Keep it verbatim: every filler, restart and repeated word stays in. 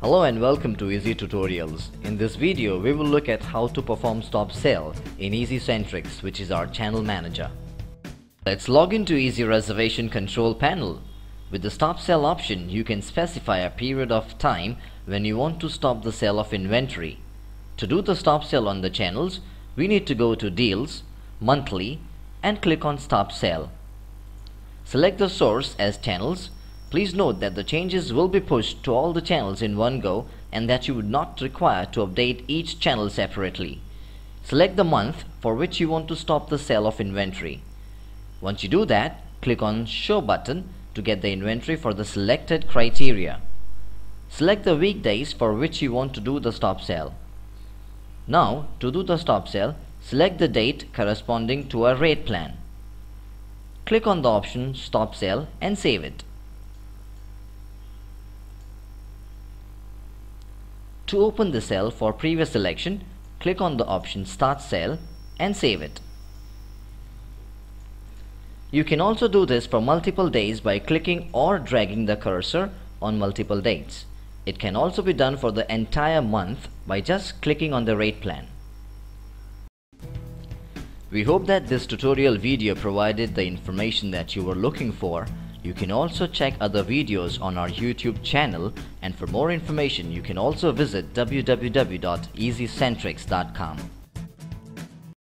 Hello and welcome to eZee Tutorials. In this video, we will look at how to perform stop sale in eZee Centrix, which is our channel manager. Let's log into eZee Reservation Control Panel. With the stop sale option, you can specify a period of time when you want to stop the sale of inventory. To do the stop sale on the channels, we need to go to Deals, Monthly, and click on Stop Sale. Select the source as Channels. Please note that the changes will be pushed to all the channels in one go and that you would not require to update each channel separately. Select the month for which you want to stop the sale of inventory. Once you do that, click on Show button to get the inventory for the selected criteria. Select the weekdays for which you want to do the stop sale. Now, to do the stop sale, select the date corresponding to a rate plan. Click on the option Stop Sale and save it. To open the sale for previous selection, click on the option Start Sale and save it. You can also do this for multiple days by clicking or dragging the cursor on multiple dates. It can also be done for the entire month by just clicking on the rate plan. We hope that this tutorial video provided the information that you were looking for. You can also check other videos on our YouTube channel, and for more information you can also visit w w w dot ezeecentrix dot com.